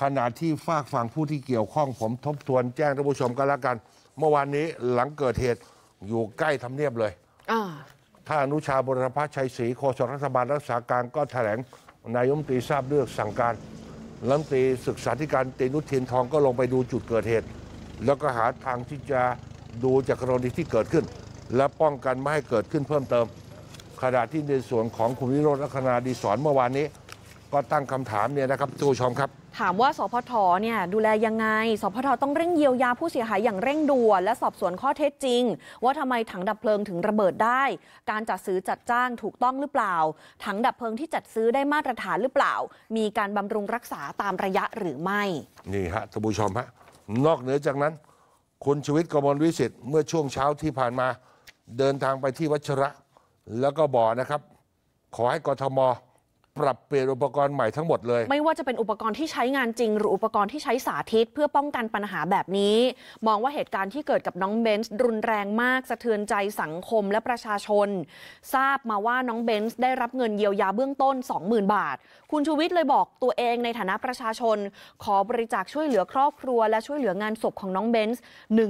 ขณะที่ฝากฝั่งผู้ที่เกี่ยวข้องผมทบทวนแจ้งท่านผู้ชมกันละกันเมื่อวานนี้หลังเกิดเหตุอยู่ใกล้ทำเนียบเลยท่านอนุชาบุรพชัยศรีโฆษกรัฐบาลรักษาการก็แถลงนายกรัฐมนตรีทราบเรื่องสั่งการรัฐมนตรีศึกษาธิการเตนุทินทองก็ลงไปดูจุดเกิดเหตุแล้วก็หาทางที่จะดูจากกรณีที่เกิดขึ้นและป้องกันไม่ให้เกิดขึ้นเพิ่มเติมขณะที่ในส่วนของคุณวิโรจน์ ลักษณาดิศรเมื่อวานนี้ก็ตั้งคำถามเนี่ยนะครับผู้ชมครับถามว่าสพท.เนี่ยดูแลยังไงสพท.ต้องเร่งเยียวยาผู้เสียหายอย่างเร่งด่วนและสอบสวนข้อเท็จจริงว่าทำไมถังดับเพลิงถึงระเบิดได้การจัดซื้อจัดจ้างถูกต้องหรือเปล่าถังดับเพลิงที่จัดซื้อได้มาตรฐานหรือเปล่ามีการบำรุงรักษาตามระยะหรือไม่นี่ฮะท่านผู้ชมฮะนอกเหนือจากนั้นคุณชวิต กมลวิสิทธิ์เมื่อช่วงเช้าที่ผ่านมาเดินทางไปที่วัชระแล้วก็บอกนะครับขอให้กทม.ปรับเปลี่ยนอุปกรณ์ใหม่ทั้งหมดเลยไม่ว่าจะเป็นอุปกรณ์ที่ใช้งานจริงหรืออุปกรณ์ที่ใช้สาธิตเพื่อป้องกันปัญหาแบบนี้มองว่าเหตุการณ์ที่เกิดกับน้องเบนซ์รุนแรงมากสะเทือนใจสังคมและประชาชนทราบมาว่าน้องเบนซ์ได้รับเงินเยียวยาเบื้องต้น 20,000 บาทคุณชูวิทย์เลยบอกตัวเองในฐานะประชาชนขอบริจาคช่วยเหลือครอบครัวและช่วยเหลืองานศพของน้องเบนซ์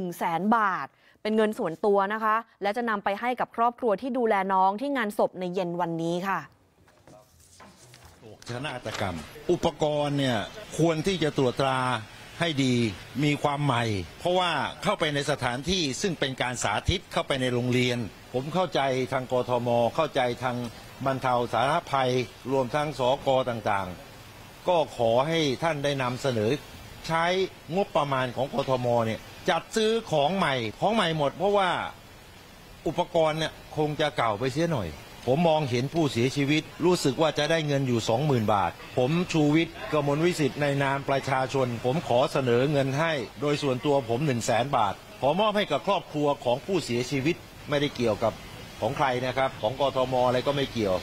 100,000 บาทเป็นเงินส่วนตัวนะคะและจะนำไปให้กับครอบครัวที่ดูแลน้องที่งานศพในเย็นวันนี้ค่ะชนะตกรรมอุปกรณ์เนี่ยควรที่จะตรวจตราให้ดีมีความใหม่เพราะว่าเข้าไปในสถานที่ซึ่งเป็นการสาธิตเข้าไปในโรงเรียนผมเข้าใจทางกทม.เข้าใจทางบรรเทาสาธารณภัยรวมทั้งสก.ต่างๆก็ขอให้ท่านได้นำเสนอใช้งบประมาณของกทม.เนี่ยจัดซื้อของใหม่หมดเพราะว่าอุปกรณ์เนี่ยคงจะเก่าไปเสียหน่อยผมมองเห็นผู้เสียชีวิตรู้สึกว่าจะได้เงินอยู่ 20,000 บาทผมชูวิทย์ กมลวิสิทธิ์ในนามประชาชนผมขอเสนอเงินให้โดยส่วนตัวผม 100,000 บาทขอมอบให้กับครอบครัวของผู้เสียชีวิตไม่ได้เกี่ยวกับของใครนะครับของกทม.อะไรก็ไม่เกี่ยว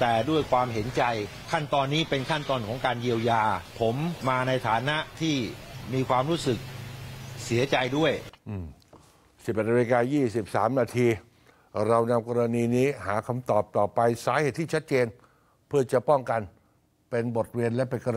แต่ด้วยความเห็นใจขั้นตอนนี้เป็นขั้นตอนของการเยียวยาผมมาในฐานะที่มีความรู้สึกเสียใจด้วย 18:23 น.เรานำกรณีนี้หาคำตอบต่อไปสาเหตุที่ชัดเจนเพื่อจะป้องกันเป็นบทเรียนและเป็นกรณี